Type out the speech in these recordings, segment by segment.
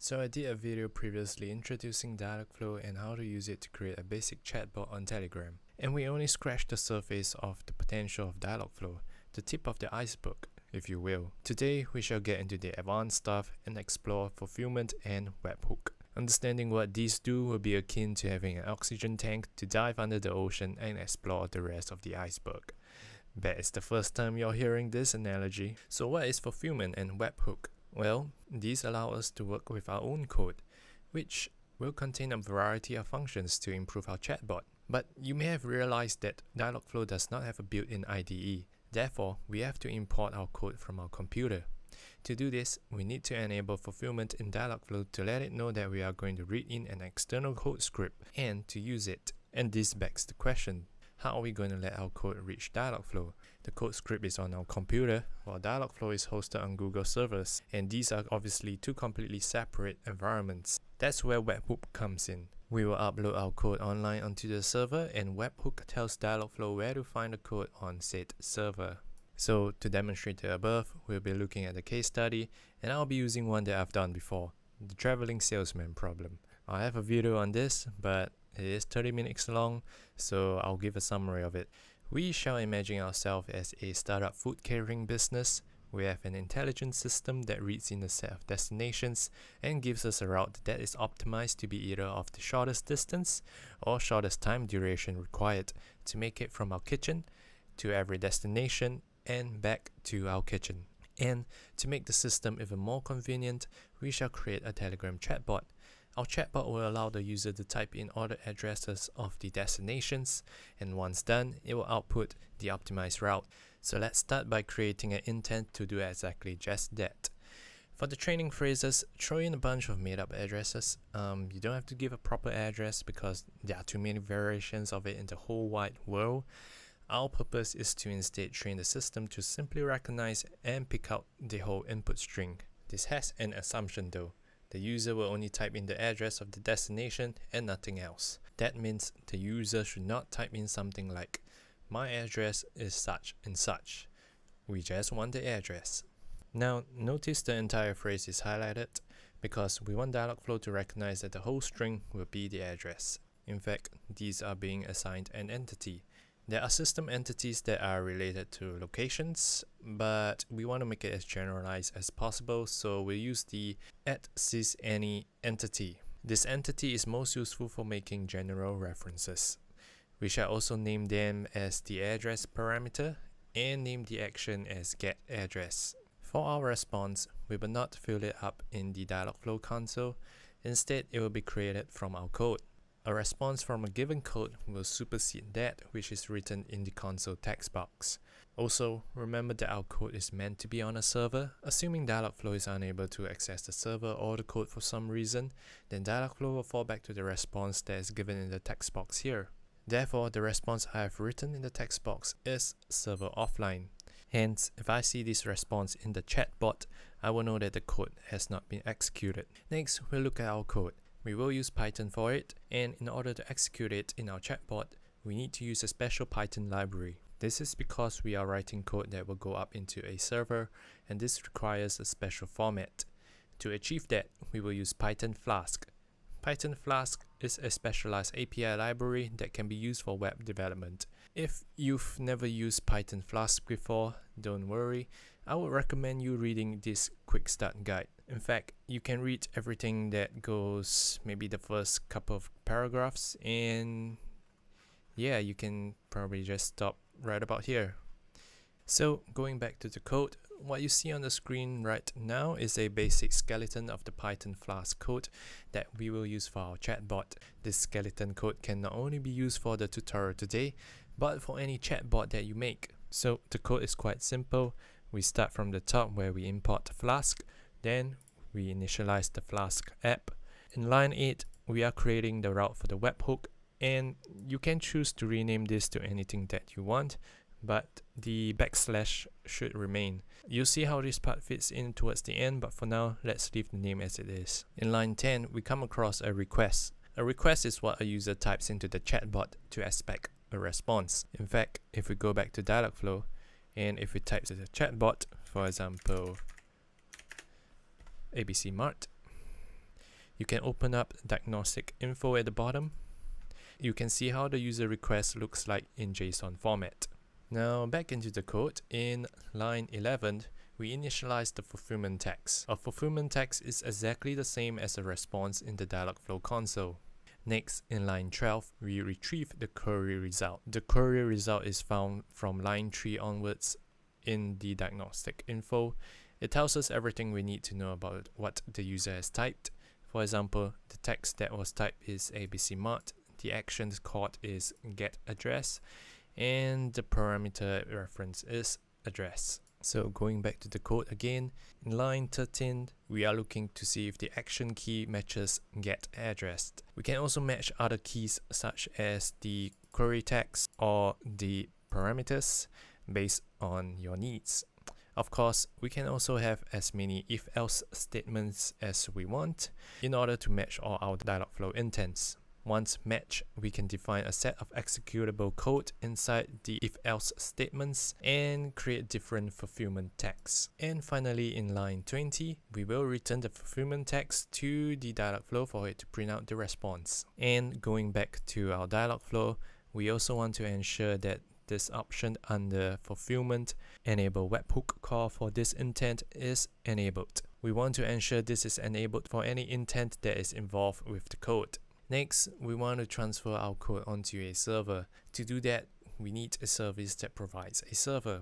So I did a video previously introducing Dialogflow and how to use it to create a basic chatbot on Telegram. And we only scratched the surface of the potential of Dialogflow, the tip of the iceberg, if you will. Today, we shall get into the advanced stuff and explore fulfillment and webhook. Understanding what these do will be akin to having an oxygen tank to dive under the ocean and explore the rest of the iceberg. Bet it's the first time you're hearing this analogy. So what is fulfillment and webhook? Well, these allow us to work with our own code, which will contain a variety of functions to improve our chatbot. But you may have realized that Dialogflow does not have a built-in IDE. Therefore, we have to import our code from our computer. To do this, we need to enable fulfillment in Dialogflow to let it know that we are going to read in an external code script and to use it. And this begs the question. How are we going to let our code reach Dialogflow? The code script is on our computer, while Dialogflow is hosted on Google servers, and these are obviously two completely separate environments. That's where Webhook comes in. We will upload our code online onto the server, and Webhook tells Dialogflow where to find the code on said server. So, to demonstrate the above, we'll be looking at a case study, and I'll be using one that I've done before, the traveling salesman problem. I have a video on this, but it is 30 minutes long, so I'll give a summary of it. We shall imagine ourselves as a startup food catering business. We have an intelligent system that reads in a set of destinations and gives us a route that is optimized to be either of the shortest distance or shortest time duration required to make it from our kitchen to every destination and back to our kitchen. And to make the system even more convenient, we shall create a Telegram chatbot. Our chatbot will allow the user to type in all the addresses of the destinations, and once done, it will output the optimized route. So let's start by creating an intent to do exactly just that. For the training phrases, throw in a bunch of made-up addresses. You don't have to give a proper address because there are too many variations of it in the whole wide world. Our purpose is to instead train the system to simply recognize and pick out the whole input string. This has an assumption though. The user will only type in the address of the destination and nothing else. That means the user should not type in something like, my address is such and such. We just want the address. Now, notice the entire phrase is highlighted because we want Dialogflow to recognize that the whole string will be the address. In fact, these are being assigned an entity. There are system entities that are related to locations, but we want to make it as generalized as possible, so we'll use the @sysAny entity. This entity is most useful for making general references. We shall also name them as the address parameter and name the action as getAddress. For our response, we will not fill it up in the Dialogflow console. Instead, it will be created from our code. A response from a given code will supersede that which is written in the console text box. Also, remember that our code is meant to be on a server. Assuming Dialogflow is unable to access the server or the code for some reason, then Dialogflow will fall back to the response that is given in the text box here. Therefore, the response I have written in the text box is server offline. Hence, if I see this response in the chatbot, I will know that the code has not been executed. Next, we'll look at our code. We will use Python for it, and in order to execute it in our chatbot, we need to use a special Python library. This is because we are writing code that will go up into a server, and this requires a special format. To achieve that, we will use Python Flask. Python Flask is a specialized API library that can be used for web development. If you've never used Python Flask before, don't worry. I would recommend you reading this quick start guide. In fact, you can read everything that goes maybe the first couple of paragraphs, and yeah, you can probably just stop right about here. So going back to the code, what you see on the screen right now is a basic skeleton of the Python Flask code that we will use for our chatbot. This skeleton code can not only be used for the tutorial today, but for any chatbot that you make. So the code is quite simple. We start from the top where we import Flask. Then we initialize the Flask app. In line 8, we are creating the route for the webhook, and you can choose to rename this to anything that you want, but the backslash should remain. You'll see how this part fits in towards the end, but for now, let's leave the name as it is. In line 10, we come across a request. A request is what a user types into the chatbot to expect a response. In fact, if we go back to Dialogflow, and if we type to the chatbot, for example, ABC Mart, You can open up diagnostic info at the bottom. You can see how the user request looks like in JSON format. Now back into the code, in line 11, we initialize the fulfillment text. A fulfillment text is exactly the same as a response in the Dialogflow console. Next, in line 12, we retrieve the query result. The query result is found from line 3 onwards in the diagnostic info. It tells us everything we need to know about what the user has typed. For example, the text that was typed is ABC Mart, the action called is get address, and the parameter reference is address. So going back to the code again, in line 13, we are looking to see if the action key matches get address. We can also match other keys such as the query text or the parameters based on your needs. Of course, we can also have as many if-else statements as we want in order to match all our Dialogflow intents. Once matched, we can define a set of executable code inside the if-else statements and create different fulfillment texts. And finally, in line 20, we will return the fulfillment text to the Dialogflow for it to print out the response. And going back to our Dialogflow, we also want to ensure that this option under fulfillment, enable webhook call for this intent, is enabled. We want to ensure this is enabled for any intent that is involved with the code. Next, we want to transfer our code onto a server. To do that, we need a service that provides a server.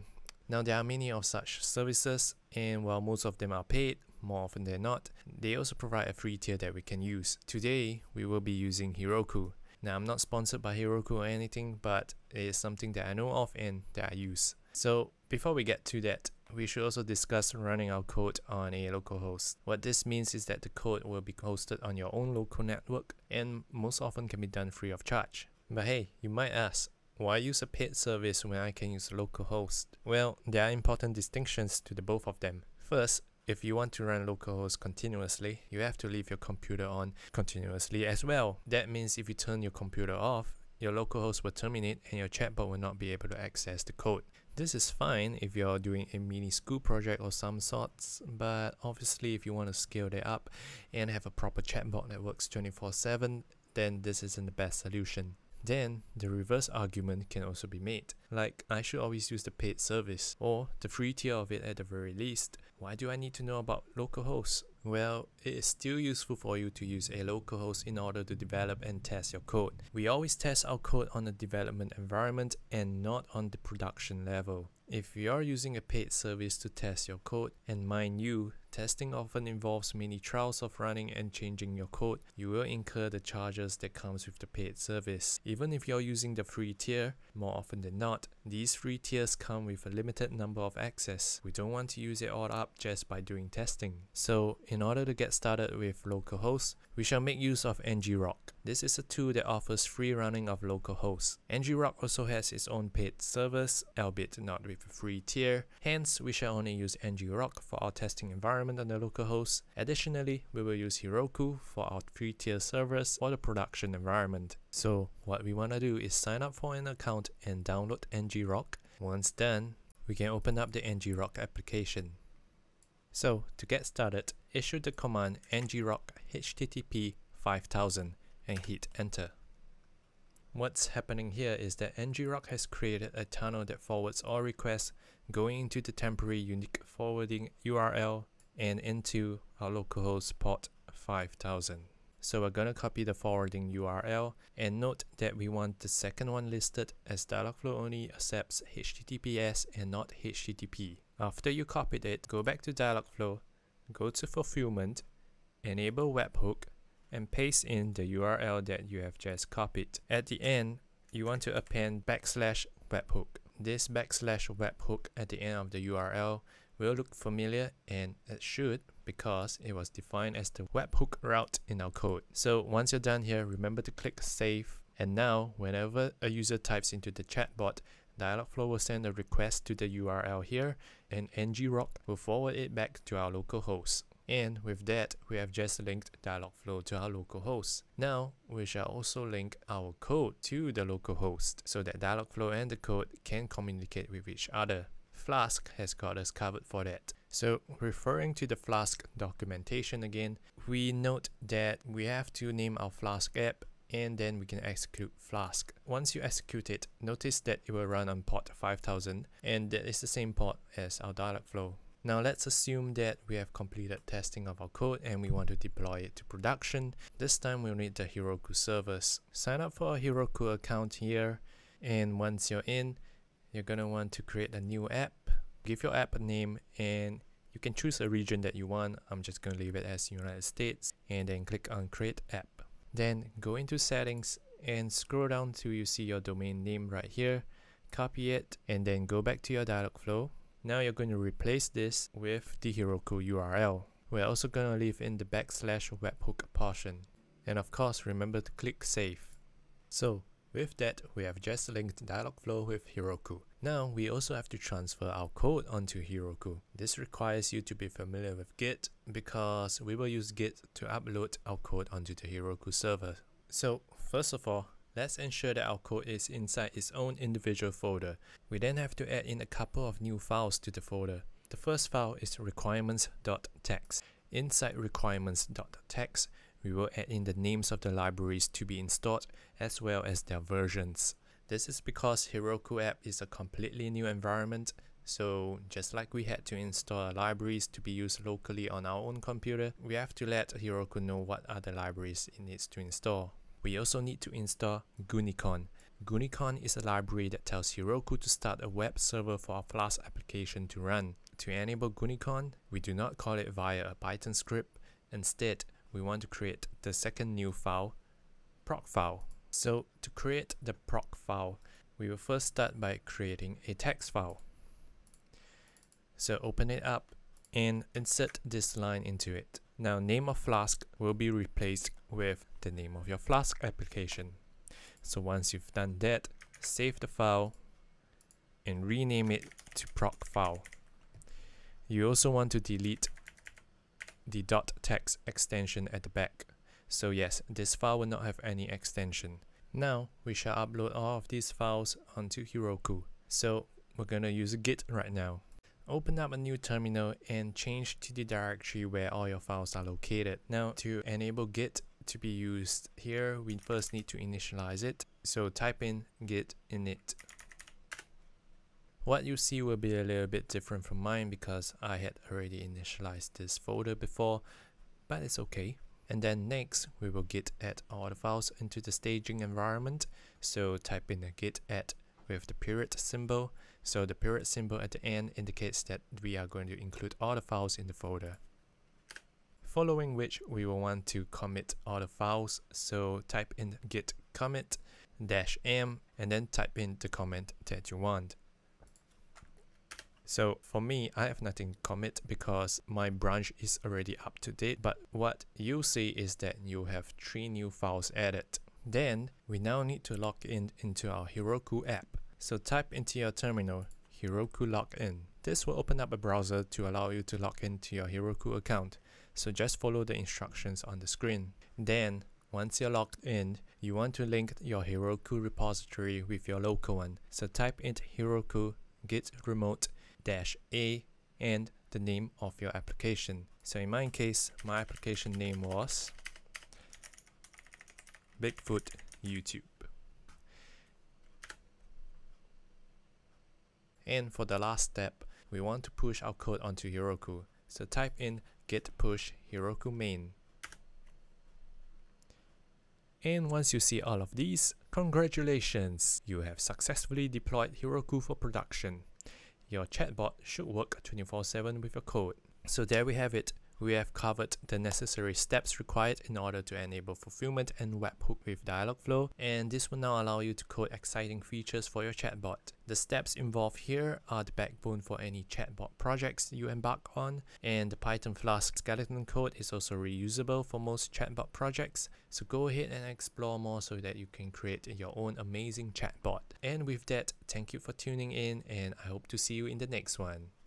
Now, there are many of such services, and while most of them are paid, more often than not, they also provide a free tier that we can use. Today, we will be using Heroku. Now, I'm not sponsored by Heroku or anything, but it is something that I know of and that I use. So, before we get to that, we should also discuss running our code on a local host. What this means is that the code will be hosted on your own local network and most often can be done free of charge. But hey, you might ask, why use a paid service when I can use localhost? Well, there are important distinctions to the both of them. First, if you want to run localhost continuously, you have to leave your computer on continuously as well. That means if you turn your computer off, your localhost will terminate and your chatbot will not be able to access the code. This is fine if you're doing a mini school project or some sorts, but obviously if you want to scale that up and have a proper chatbot that works 24/7, then this isn't the best solution. Then, the reverse argument can also be made, like I should always use the paid service, or the free tier of it at the very least. Why do I need to know about localhost? Well, it is still useful for you to use a localhost in order to develop and test your code. We always test our code on the development environment and not on the production level. If you are using a paid service to test your code, and mind you, testing often involves many trials of running and changing your code, you will incur the charges that comes with the paid service. Even if you're using the free tier, more often than not, these free tiers come with a limited number of access. We don't want to use it all up just by doing testing. So, in order to get started with localhost, we shall make use of ngrok. This is a tool that offers free running of localhost. ngrok also has its own paid service, albeit not with a free tier. Hence, we shall only use ngrok for our testing environment on the localhost. Additionally, we will use Heroku for our free tier servers for the production environment. So what we want to do is sign up for an account and download ngrok. Once done, we can open up the ngrok application. So to get started, issue the command ngrok http 5000 and hit enter. What's happening here is that ngrok has created a tunnel that forwards all requests going into the temporary unique forwarding URL and into our localhost port 5000. So we're gonna copy the forwarding URL, and note that we want the second one listed as Dialogflow only accepts HTTPS and not HTTP. After you copied it, go back to Dialogflow, go to fulfillment, enable webhook, and paste in the URL that you have just copied. At the end, you want to append backslash webhook. This backslash webhook at the end of the URL will look familiar, and it should, because it was defined as the webhook route in our code. So once you're done here, remember to click save, and now whenever a user types into the chatbot, Dialogflow will send a request to the URL here, and ngrok will forward it back to our localhost. And with that, we have just linked Dialogflow to our localhost. Now, we shall also link our code to the localhost so that Dialogflow and the code can communicate with each other. Flask has got us covered for that. So referring to the Flask documentation again, we note that we have to name our Flask app and then we can execute Flask. Once you execute it, notice that it will run on port 5000 and that is the same port as our Dialogflow. Now let's assume that we have completed testing of our code and we want to deploy it to production. This time we'll need the Heroku servers. Sign up for a Heroku account here, and once you're in, you're going to want to create a new app. Give your app a name and you can choose a region that you want. I'm just going to leave it as United States and then click on Create App. Then go into Settings and scroll down till you see your domain name right here. Copy it and then go back to your Dialogflow. Now you're going to replace this with the Heroku URL. We're also going to leave in the / webhook portion. And of course, remember to click Save. So with that, we have just linked Dialogflow with Heroku. Now we also have to transfer our code onto Heroku. This requires you to be familiar with Git because we will use Git to upload our code onto the Heroku server. So first of all, let's ensure that our code is inside its own individual folder. We then have to add in a couple of new files to the folder. The first file is requirements.txt. Inside requirements.txt, we will add in the names of the libraries to be installed as well as their versions. This is because Heroku app is a completely new environment, so just like we had to install libraries to be used locally on our own computer, we have to let Heroku know what other libraries it needs to install. We also need to install Gunicorn. Gunicorn is a library that tells Heroku to start a web server for our Flask application to run. To enable Gunicorn, we do not call it via a Python script. Instead, we want to create the second new file, proc file. So to create the proc file, we will first start by creating a text file. So open it up and insert this line into it. Now name of Flask will be replaced with the name of your Flask application. So once you've done that, save the file and rename it to proc file. You also want to delete the .txt extension at the back. So yes, this file will not have any extension. Now we shall upload all of these files onto Heroku. So we're going to use Git right now. Open up a new terminal and change to the directory where all your files are located. Now to enable Git to be used here, we first need to initialize it. So type in git init. What you see will be a little bit different from mine because I had already initialized this folder before, but it's okay. And then next, we will git add all the files into the staging environment. So type in a git add with the period symbol. So the period symbol at the end indicates that we are going to include all the files in the folder. Following which, we will want to commit all the files. So type in git commit -m and then type in the comment that you want. So for me, I have nothing to commit because my branch is already up to date. But what you see is that you have 3 new files added. Then we now need to log in into our Heroku app. So type into your terminal Heroku login. This will open up a browser to allow you to log into your Heroku account. So just follow the instructions on the screen. Then once you're logged in, you want to link your Heroku repository with your local one. So type in Heroku git remote -a and the name of your application. So in my case, my application name was Bigfoot YouTube. And for the last step, we want to push our code onto Heroku. So type in git push Heroku main. And once you see all of these, congratulations! You have successfully deployed Heroku for production. Your chatbot should work 24/7 with your code. So there we have it. We have covered the necessary steps required in order to enable fulfillment and webhook with Dialogflow, and this will now allow you to code exciting features for your chatbot. The steps involved here are the backbone for any chatbot projects you embark on, and the Python Flask skeleton code is also reusable for most chatbot projects, so go ahead and explore more so that you can create your own amazing chatbot. And with that, thank you for tuning in, and I hope to see you in the next one.